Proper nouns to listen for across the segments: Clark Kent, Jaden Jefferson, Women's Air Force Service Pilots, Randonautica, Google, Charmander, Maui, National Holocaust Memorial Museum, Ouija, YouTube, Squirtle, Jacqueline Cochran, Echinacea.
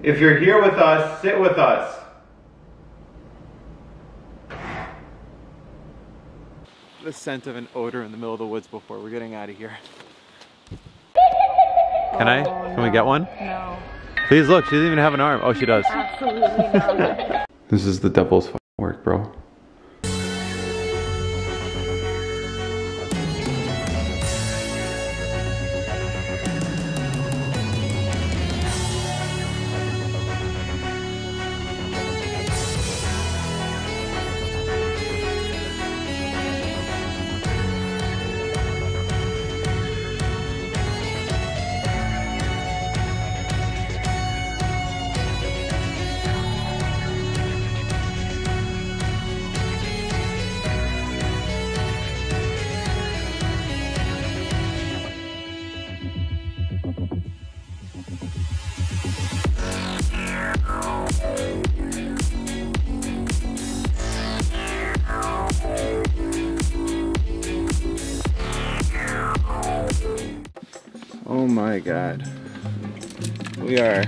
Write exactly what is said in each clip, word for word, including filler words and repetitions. If you're here with us, sit with us. The scent of an odor in the middle of the woods before we're getting out of here. Can I? Can we get one? No. Please look, she doesn't even have an arm. Oh, she does. Absolutely not. This is the devil's fucking work, bro. Oh my God, we are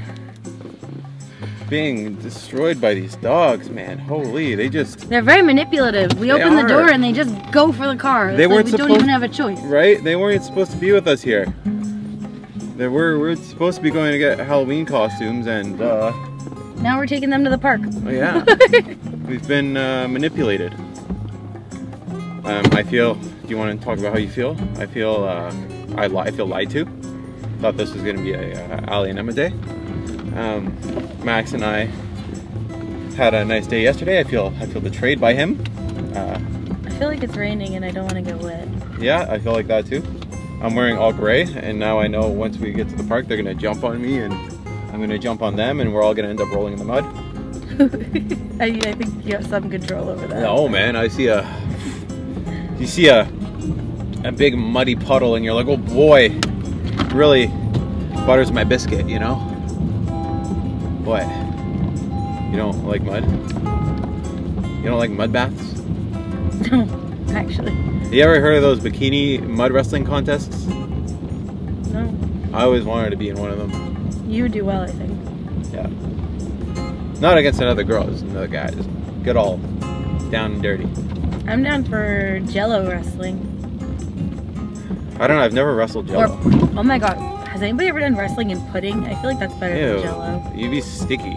being destroyed by these dogs, man. Holy, they just... They're very manipulative. We open the door and they just go for the car. They weren't supposed... We don't even have a choice. Right? They weren't supposed to be with us here. They were, we're supposed to be going to get Halloween costumes and uh... now we're taking them to the park. Oh yeah. We've been uh, manipulated. Um, I feel... Do you want to talk about how you feel? I feel, uh... I, li I feel lied to. Thought this was going to be a uh, Ali and Emma day. Um, Max and I had a nice day yesterday. I feel I feel betrayed by him. Uh, I feel like it's raining and I don't want to get wet. Yeah, I feel like that too. I'm wearing all gray, and now I know once we get to the park, they're going to jump on me, and I'm going to jump on them, and we're all going to end up rolling in the mud. I, I think you have some control over that. No, man. I see a... You see a, a big muddy puddle, and you're like, oh boy. Really butters my biscuit, you know? What? You don't like mud? You don't like mud baths? No, actually. You ever heard of those bikini mud wrestling contests? No. I always wanted to be in one of them. You would do well, I think. Yeah. Not against another girl, just another guy. Just get all down and dirty. I'm down for Jello wrestling. I don't know, I've never wrestled Jello. Or, oh my God, has anybody ever done wrestling in pudding? I feel like that's better Ew, than Jello. You'd be sticky.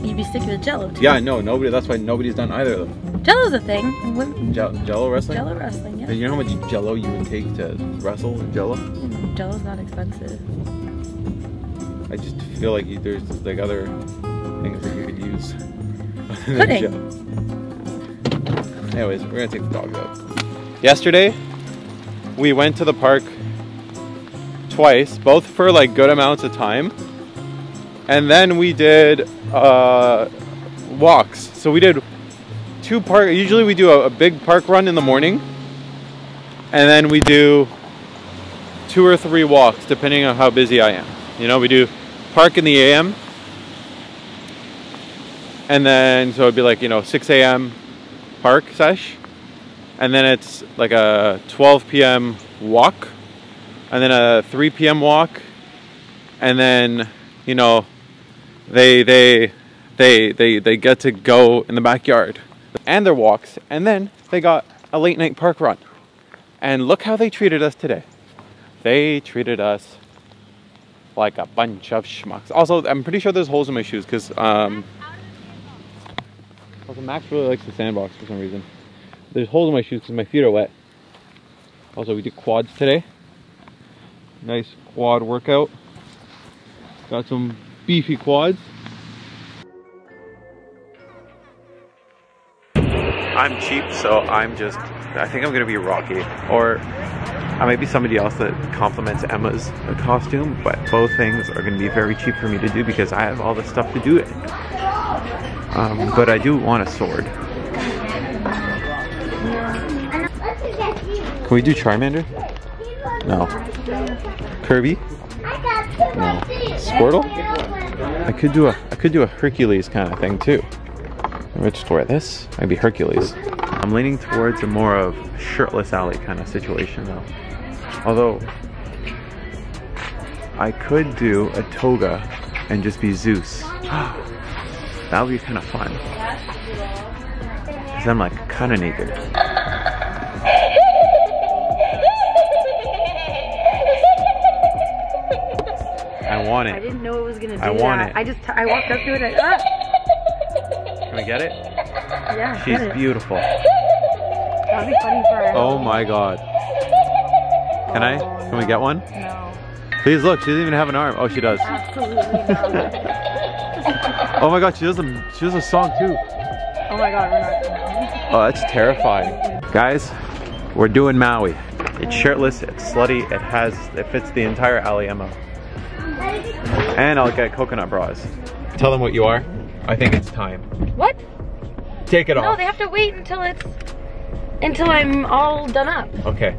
You'd be sticky with Jello too. Yeah, no, nobody. That's why nobody's done either of them. Jello's a thing. Jell Jello wrestling. Jello wrestling. Yeah. Do you know how much Jello you would take to wrestle Jello? Mm, Jello's not expensive. I just feel like you, there's like other things that you could use. Pudding. Jello. Anyways, we're gonna take the dog out. Yesterday, we went to the park twice, both for like good amounts of time, and then we did uh, walks. So we did two park. Usually we do a, a big park run in the morning, and then we do two or three walks depending on how busy I am. You know, we do park in the A M, and then so it'd be like, you know, six A M park sesh. And then it's like a twelve P M walk, and then a three P M walk, and then, you know, they they they they they get to go in the backyard and their walks, and then they got a late night park run. And look how they treated us today. They treated us like a bunch of schmucks. Also, I'm pretty sure there's holes in my shoes because um, also Max really likes the sandbox for some reason. There's holes in my shoes because my feet are wet. Also, we did quads today. Nice quad workout. Got some beefy quads. I'm cheap, so I'm just... I think I'm going to be Rocky. Or I might be somebody else that complements Emma's costume. But both things are going to be very cheap for me to do because I have all the stuff to do it. Um, but I do want a sword. Can we do Charmander? No. Kirby? No. Squirtle? I could do a I could do a Hercules kind of thing too. I'm gonna just wear this. I'd be Hercules. I'm leaning towards a more of shirtless alley kind of situation though. Although I could do a toga and just be Zeus. That would be kind of fun. Because I'm like kind of naked. I want it. I didn't know it was gonna do I want that. It. I just t I walked up to it and ah. Can we get it? Yeah. She's it. Beautiful. That'd be funny for her. Oh my god. Can I? Can we get one? No. Please look. She doesn't even have an arm. Oh, she does. Absolutely not. Oh my god. She does a she does a song too. Oh my god. We're not. Oh, that's terrifying. Guys, we're doing Maui. It's shirtless. It's slutty. It has. It fits the entire alley M O. And I'll get coconut bras. Tell them what you are. I think it's time. What? Take it no, off. No, they have to wait until it's until I'm all done up. Okay.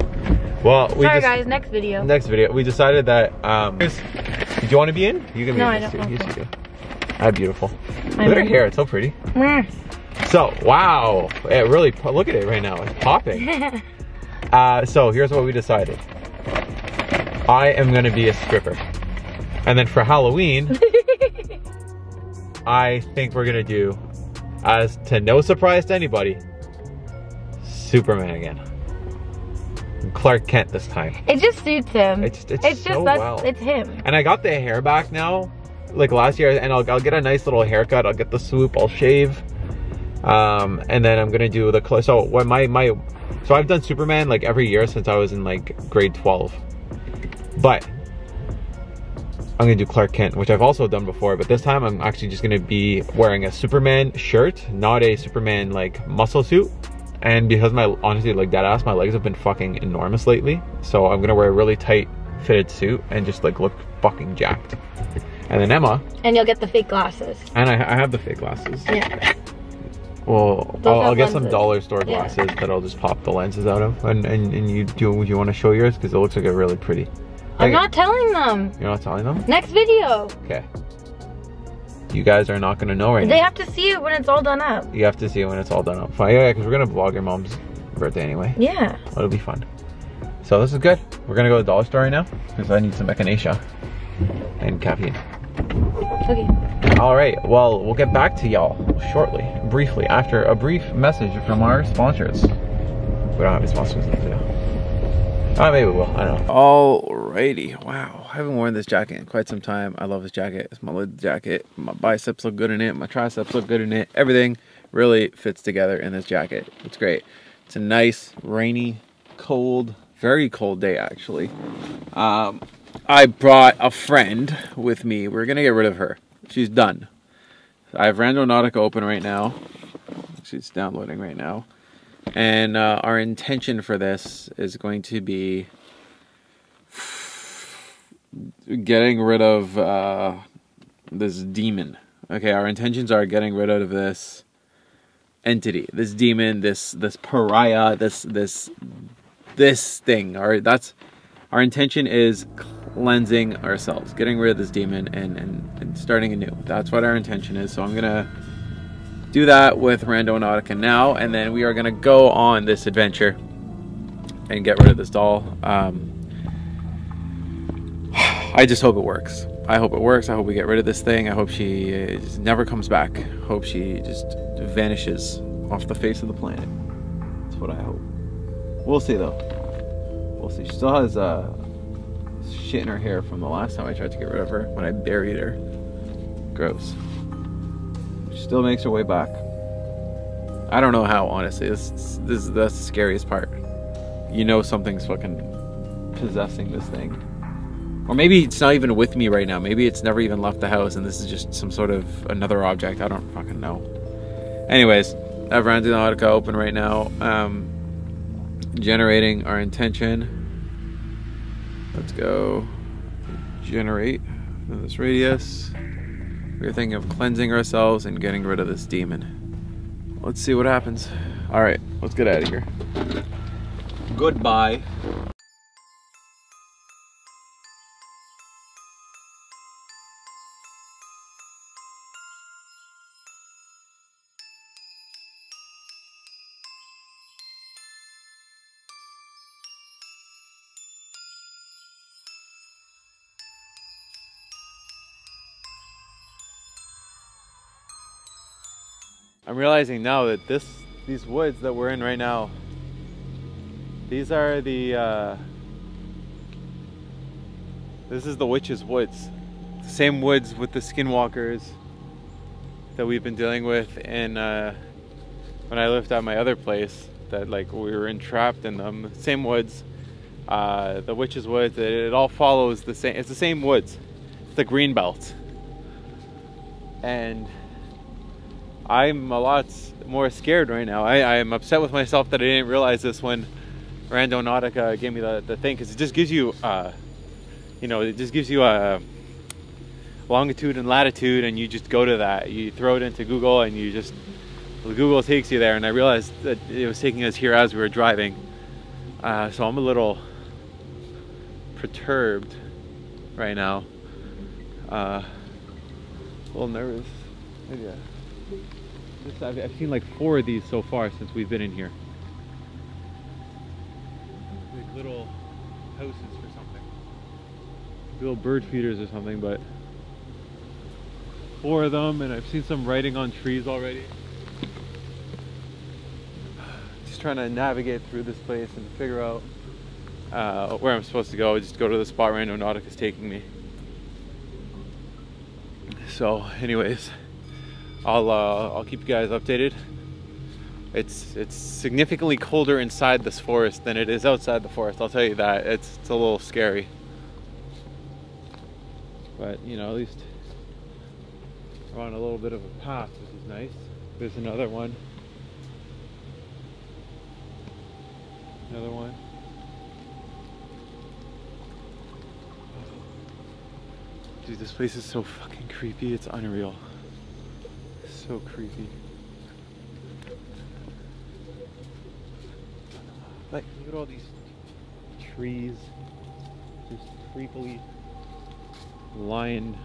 Well, we sorry just, guys. Next video. Next video. We decided that. Um, do you want to be in? You can be no, in. No, I don't. Yes, you do. How beautiful. I look at her hair. It's so pretty. Mm. So wow, it really look at it right now. It's popping. uh, so here's what we decided. I am gonna be a stripper. And then for Halloween, I think we're gonna do, as to no surprise to anybody, Superman again. Clark Kent this time. It just suits him. It's, it's, it's so just that's, well. It's him. And I got the hair back now, like last year, and I'll, I'll get a nice little haircut. I'll get the swoop, I'll shave. Um, and then I'm gonna do the, so when my, my, so I've done Superman like every year since I was in like grade twelve. But I'm gonna do Clark Kent, which I've also done before, but this time I'm actually just gonna be wearing a Superman shirt, not a Superman like muscle suit. And because my, honestly, like that ass, my legs have been fucking enormous lately. So I'm gonna wear a really tight fitted suit and just like look fucking jacked. And then Emma. And you'll get the fake glasses. And I, I have the fake glasses. Yeah. Well, I'll, I'll get lenses. Some dollar store glasses yeah. that I'll just pop the lenses out of. And, and, and you do, you wanna show yours? Cause it looks like a really pretty. I'm not telling them. You're not telling them? Next video. Okay. You guys are not going to know right now. They have to see it when it's all done up. You have to see it when it's all done up. Fine. Yeah, because we're going to vlog your mom's birthday anyway. Yeah. It'll be fun. So this is good. We're going to go to the dollar store right now because I need some echinacea and caffeine. Okay. All right. Well, we'll get back to y'all shortly, briefly, after a brief message from our sponsors. We don't have any sponsors in the video. Oh, maybe we will. I don't know. Alrighty. Wow. I haven't worn this jacket in quite some time. I love this jacket. It's my lid jacket. My biceps look good in it. My triceps look good in it. Everything really fits together in this jacket. It's great. It's a nice, rainy, cold, very cold day, actually. Um, I brought a friend with me. We're going to get rid of her. She's done. I have Randonautica open right now. She's downloading right now. And uh, our intention for this is going to be getting rid of uh, this demon. Okay, our intentions are getting rid of this entity, this demon, this this pariah, this this this thing. All right, that's our intention is cleansing ourselves, getting rid of this demon, and and, and starting anew. That's what our intention is. So I'm gonna do that with Randonautica now, and then we are gonna go on this adventure and get rid of this doll. Um, I just hope it works. I hope it works. I hope we get rid of this thing. I hope she uh, just never comes back. Hope she just vanishes off the face of the planet. That's what I hope. We'll see though. We'll see. She still has uh, shit in her hair from the last time I tried to get rid of her when I buried her. Gross. Still makes her way back. I don't know how, honestly. This, this is the scariest part. You know something's fucking possessing this thing. Or maybe it's not even with me right now. Maybe it's never even left the house and this is just some sort of another object. I don't fucking know. Anyways, I have Randonautica open right now. Um, generating our intention. Let's go generate this radius. We're thinking of cleansing ourselves and getting rid of this demon. Let's see what happens. All right, let's get out of here. Goodbye. I'm realizing now that this, these woods that we're in right now, these are the, uh, this is the witch's woods. The same woods with the skinwalkers that we've been dealing with in, uh, when I lived at my other place, that like we were entrapped in them. Same woods, uh, the witch's woods, it, it all follows the same, it's the same woods, it's the green belt. And I'm a lot more scared right now. I, I'm upset with myself that I didn't realize this when Randonautica gave me the, the thing, because it just gives you, uh, you know, it just gives you a longitude and latitude, and you just go to that. You throw it into Google, and you just, Google takes you there. And I realized that it was taking us here as we were driving. Uh, so I'm a little perturbed right now. Uh, a little nervous. Yeah. I've, I've seen like four of these so far since we've been in here. Like little houses for something. Little bird feeders or something, but four of them, and I've seen some writing on trees already. Just trying to navigate through this place and figure out uh, where I'm supposed to go. I just go to the spot Randonautica is taking me. So anyways, I'll, uh, I'll keep you guys updated. It's, it's significantly colder inside this forest than it is outside the forest. I'll tell you that. It's, it's a little scary. But, you know, at least we're on a little bit of a path, which is nice. There's another one. Another one. Dude, this place is so fucking creepy. It's unreal. So creepy. Like, look at all these trees, just creepily lined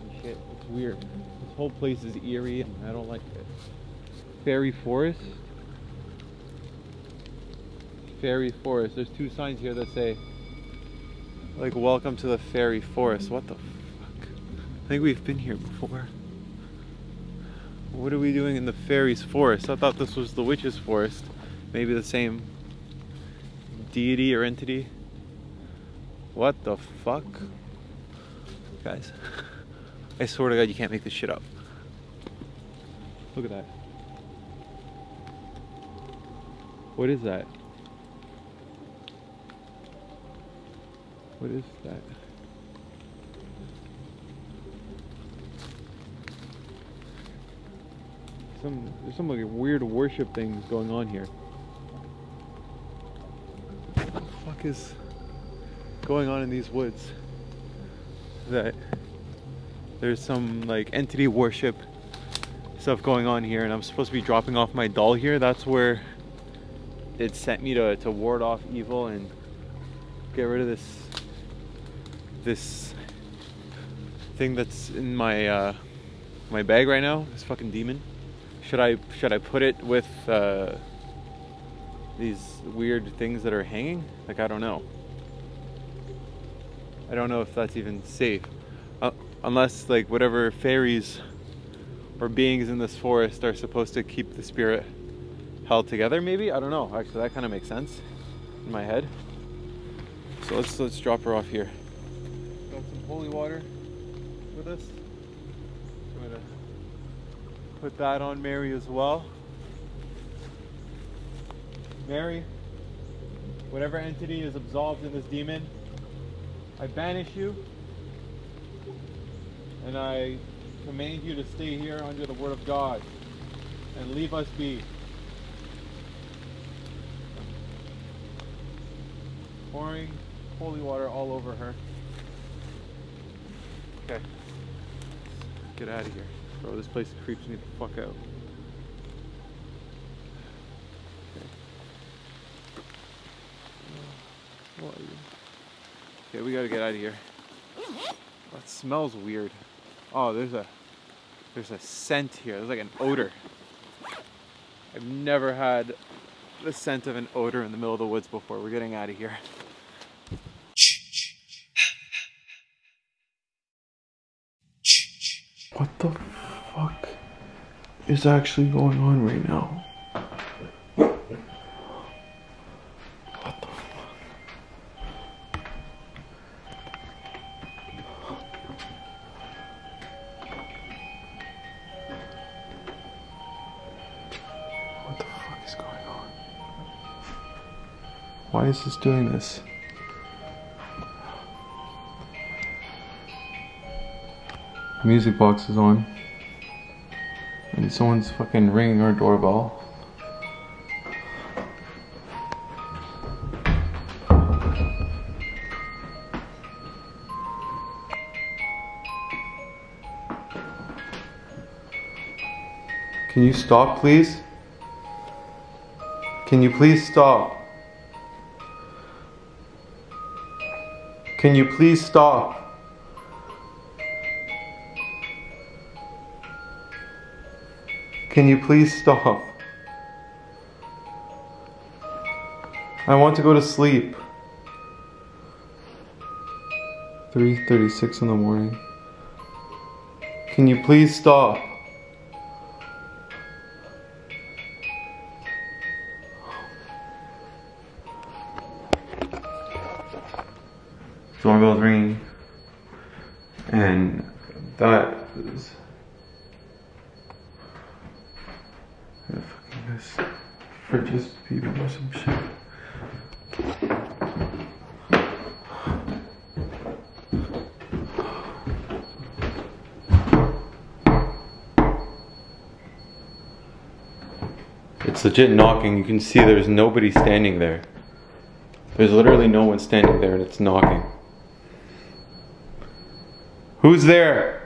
and shit. It's weird. This whole place is eerie, and I don't like it. Fairy forest. Fairy forest. There's two signs here that say, like, "Welcome to the fairy forest." What the fuck? I think we've been here before. What are we doing in the fairies' forest? I thought this was the witch's forest. Maybe the same deity or entity. What the fuck? Guys, I swear to God, you can't make this shit up. Look at that. What is that? What is that? Some, there's some like weird worship things going on here. What the fuck is going on in these woods? That there's some like entity worship stuff going on here, and I'm supposed to be dropping off my doll here. That's where it sent me to, to ward off evil and get rid of this this thing that's in my uh, my bag right now. This fucking demon. Should I, should I put it with uh, these weird things that are hanging? Like, I don't know. I don't know if that's even safe. Uh, unless, like, whatever fairies or beings in this forest are supposed to keep the spirit held together, maybe? I don't know. Actually, that kind of makes sense in my head. So let's, let's drop her off here. Got some holy water with us. Put that on Mary as well. Mary, whatever entity is absolved in this demon, I banish you, and I command you to stay here under the word of God and leave us be. Pouring holy water all over her. Okay. Get out of here. Bro, this place creeps me the fuck out. Okay. What are you? Okay, we gotta get out of here. That smells weird. Oh, there's a there's a scent here. There's like an odor. I've never had the scent of an odor in the middle of the woods before. We're getting out of here. What the fuck is actually going on right now. What the fuck? What the fuck is going on? Why is this doing this? Music box is on, and someone's fucking ringing our doorbell. Can you stop, please? Can you please stop? Can you please stop? Can you please stop? I want to go to sleep. three thirty-six in the morning. Can you please stop? Doorbell's ringing. And that is... This fridge is peeling or some shit. It's legit knocking. You can see there's nobody standing there. There's literally no one standing there, and it's knocking. Who's there?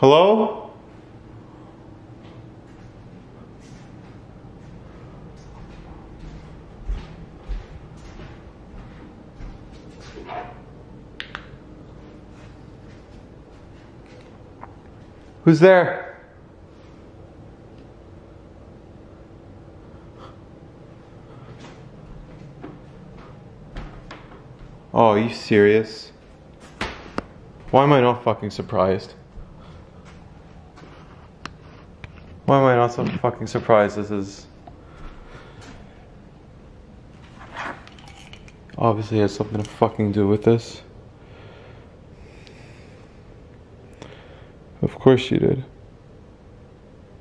Hello? Who's there? Oh, are you serious? Why am I not fucking surprised? Why am I not so fucking surprised? This is obviously has something to fucking do with this. Of course she did.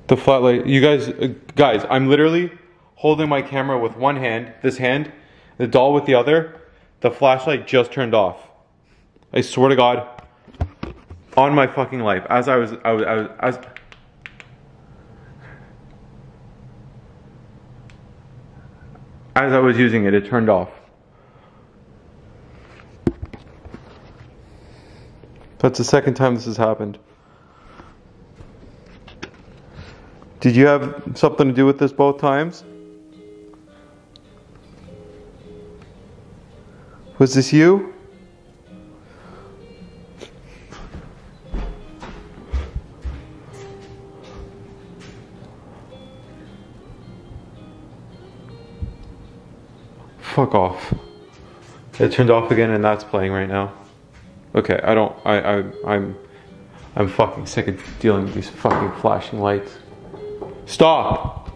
The flashlight. You guys, uh, guys, I'm literally holding my camera with one hand, this hand, the doll with the other. The flashlight just turned off. I swear to God, on my fucking life, as I was, I was, I was. I was As I was using it, it turned off. That's the second time this has happened. Did you have something to do with this both times? Was this you? Fuck off. It turned off again, and that's playing right now. Okay, I don't, I, I, I'm, I'm fucking sick of dealing with these fucking flashing lights. Stop!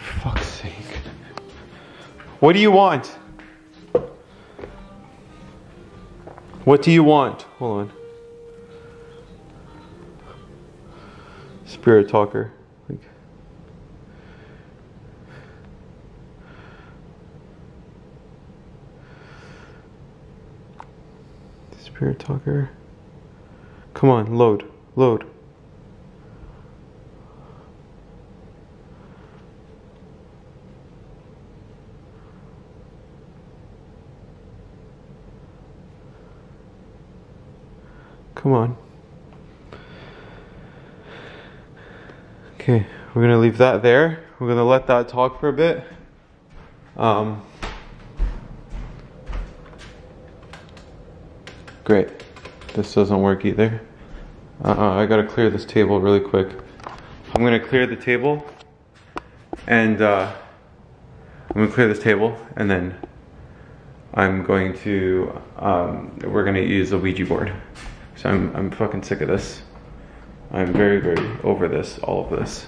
Fuck's sake. What do you want? What do you want? Hold on. Spirit talker, like, spirit talker. Come on, load, load. Come on. Okay, we're gonna leave that there. We're gonna let that talk for a bit. Um, great. This doesn't work either. Uh-uh, I gotta clear this table really quick. I'm gonna clear the table and uh, I'm gonna clear this table and then I'm going to, um, we're gonna use a Ouija board. So I'm, I'm fucking sick of this. I'm very, very over this, all of this.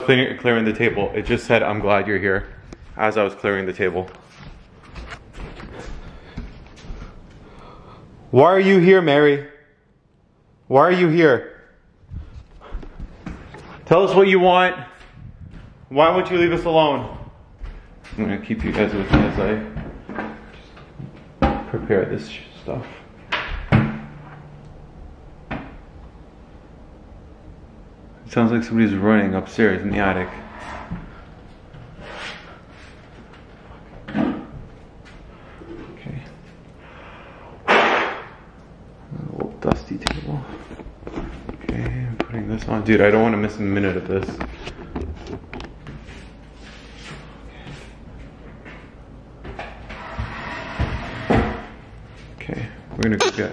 Clearing, clearing the table, it just said, "I'm glad you're here," as I was clearing the table. Why are you here, Mary? Why are you here? Tell us what you want. Why won't you leave us alone? I'm gonna keep you guys with me as I just prepare this stuff. It sounds like somebody's running upstairs in the attic. Okay. A little dusty table. Okay, I'm putting this on. Dude, I don't want to miss a minute of this. We're gonna go get,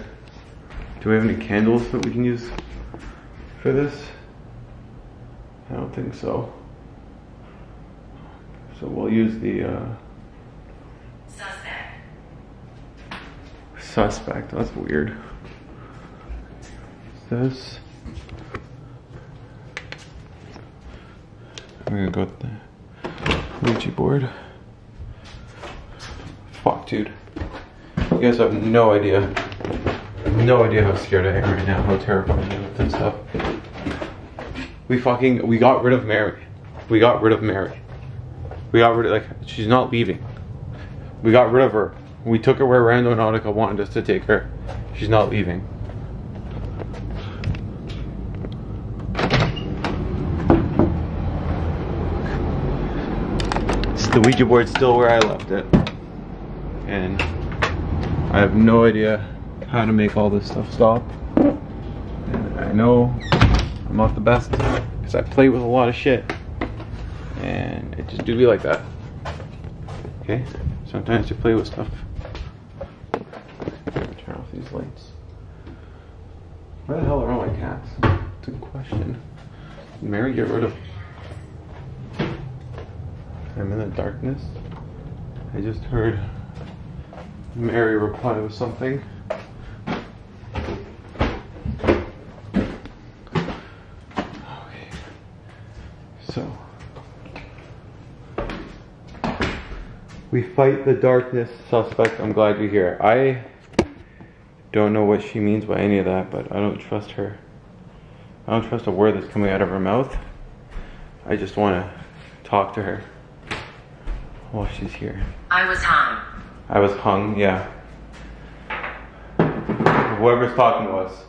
do we have any candles that we can use for this? I don't think so. So we'll use the uh, suspect. Suspect, that's weird. This. We're gonna go with the Ouija board. Fuck, dude. You guys have no idea, no idea how scared I am right now, how terrified I am with this stuff. We fucking, we got rid of Mary. We got rid of Mary. We got rid of, like, she's not leaving. We got rid of her. We took her where Randonautica wanted us to take her. She's not leaving. The Ouija board's still where I left it. And I have no idea how to make all this stuff stop. And I know I'm not the best because I play with a lot of shit. And it just do be like that. Okay? Sometimes you play with stuff. Turn off these lights. Where the hell are all my cats? It's a good question. Did Mary get rid of... I'm in the darkness. I just heard Mary replied with something. Okay. So we fight the darkness, suspect. I'm glad you're here. I don't know what she means by any of that, but I don't trust her. I don't trust a word that's coming out of her mouth. I just want to talk to her while she's here. I was high. I was hung, yeah. Whoever's talking to us,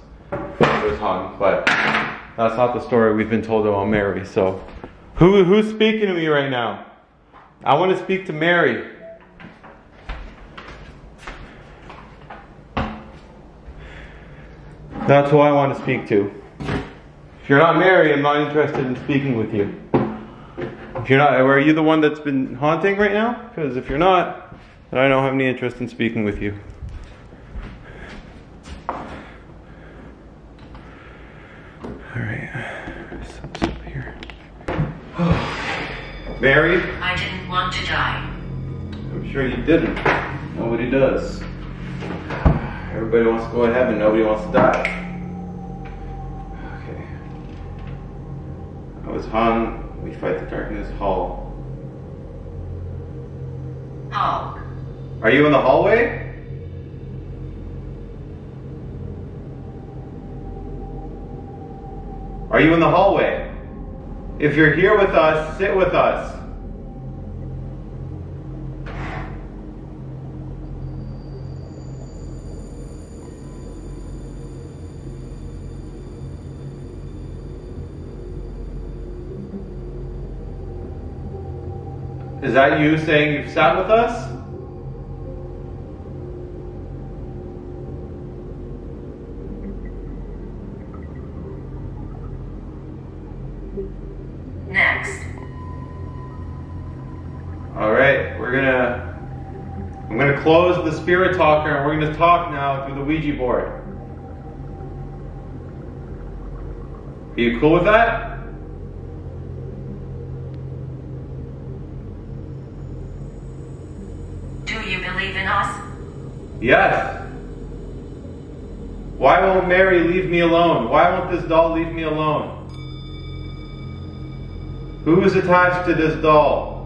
I was hung, but that's not the story we've been told about Mary, so. Who, who's speaking to me right now? I want to speak to Mary. That's who I want to speak to. If you're not Mary, I'm not interested in speaking with you. If you're not, are you the one that's been haunting right now? Because if you're not, and I don't have any interest in speaking with you. Alright, something's up here. Mary? I didn't want to die. I'm sure you didn't. Nobody does. Everybody wants to go to heaven, nobody wants to die. Okay. I was hung, we fight the darkness, hall. Hall. Are you in the hallway? Are you in the hallway? If you're here with us, sit with us. Is that you saying you've sat with us? we're gonna, I'm gonna close the spirit talker and we're gonna talk now through the Ouija board. Are you cool with that? Do you believe in us? Yes. Why won't Mary leave me alone? Why won't this doll leave me alone? Who is attached to this doll?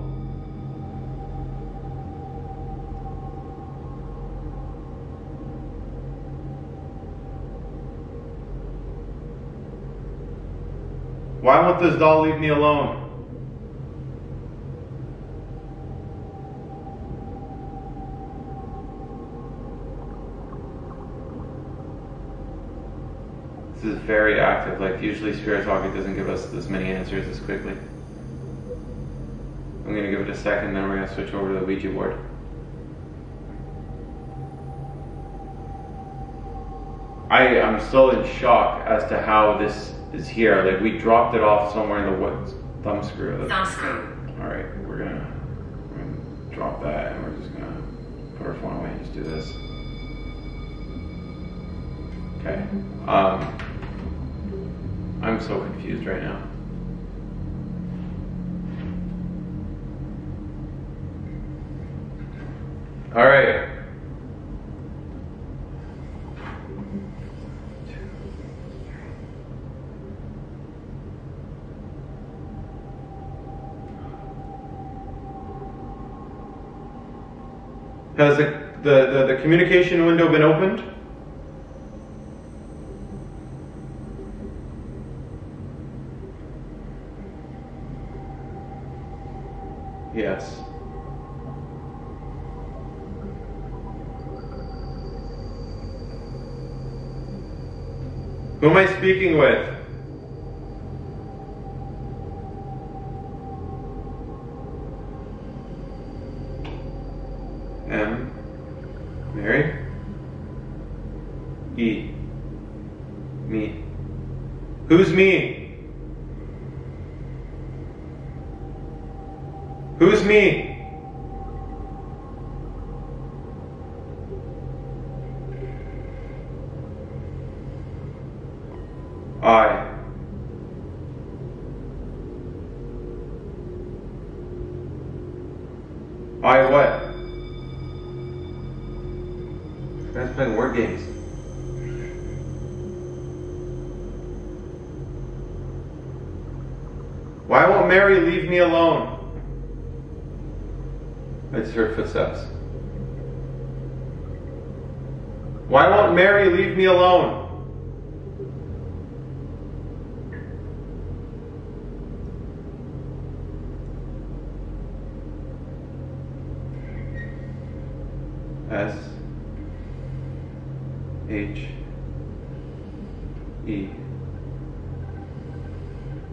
Why won't this doll leave me alone? This is very active. Like, usually Spirit Talker doesn't give us this many answers this quickly. I'm going to give it a second, then we're going to switch over to the Ouija board. I am still in shock as to how this is here. Like, we dropped it off somewhere in the woods. Thumb screw. Thumb screw. Alright, we're going to we're gonna drop that and we're just going to put our phone away and just do this. Okay. Um, I'm so confused right now. All right. Has the, the, the, the communication window been opened? Yes. Who am I speaking with? M. Mary. E. Me. Who's me? Who's me? I. I what? You guys playing word games. Why won't Mary leave me alone? I just heard footsteps. Why won't Mary leave me alone? S H E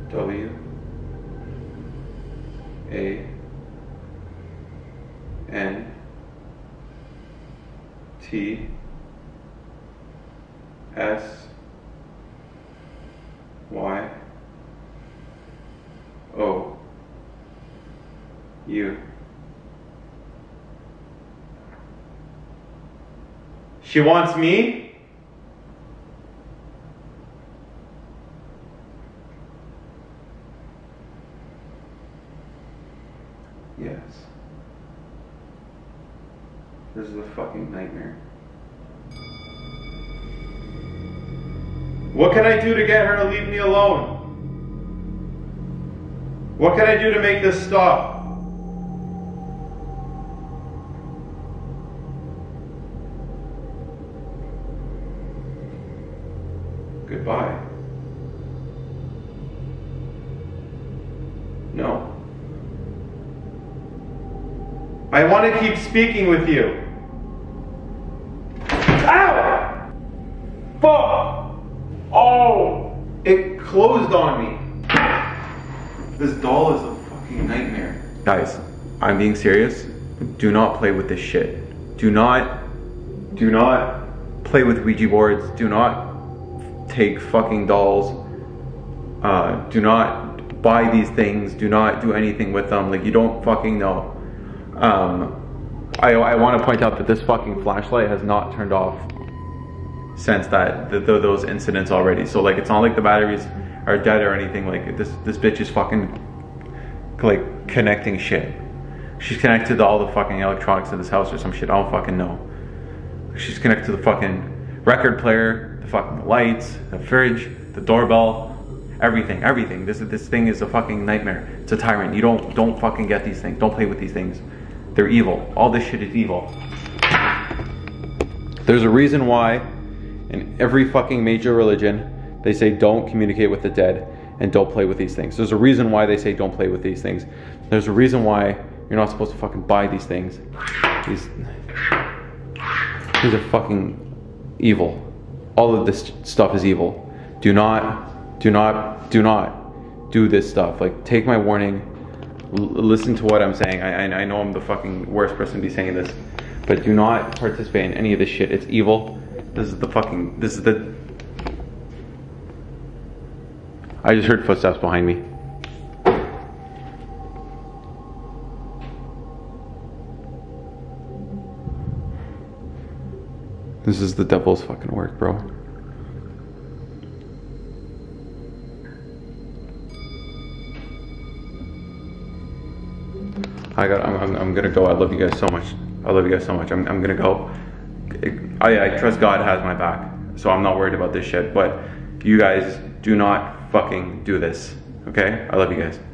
W A N T S Y O U. She wants me? Yes. This is a fucking nightmare. What can I do to get her to leave me alone? What can I do to make this stop? Goodbye. No. I want to keep speaking with you. Ow! Fuck! Oh! It closed on me. This doll is a fucking nightmare. Guys, I'm being serious. Do not play with this shit. Do not, do not play with Ouija boards. Do not take fucking dolls. Uh, do not buy these things. Do not do anything with them. Like, you don't fucking know. Um, I, I want to point out that this fucking flashlight has not turned off since that the, the, those incidents already. So like, it's not like the batteries are dead or anything. Like this, this bitch is fucking like connecting shit. She's connected to all the fucking electronics in this house or some shit. I don't fucking know. She's connected to the fucking record player, the fucking lights, the fridge, the doorbell, everything, everything. This this thing is a fucking nightmare. It's a tyrant. You don't don't fucking get these things. Don't play with these things. They're evil. All this shit is evil. There's a reason why in every fucking major religion they say don't communicate with the dead and don't play with these things. There's a reason why they say don't play with these things. There's a reason why you're not supposed to fucking buy these things. These These are fucking evil. All of this stuff is evil. Do not, do not, do not do this stuff. Like, take my warning. L listen to what I'm saying. I, I, I know I'm the fucking worst person to be saying this, but do not participate in any of this shit. It's evil. This is the fucking, this is the... I just heard footsteps behind me. This is the devil's fucking work, bro. I got. I'm, I'm. I'm gonna go. I love you guys so much. I love you guys so much. I'm. I'm gonna go. I. I trust God has my back, so I'm not worried about this shit. But you guys do not fucking do this, okay? I love you guys.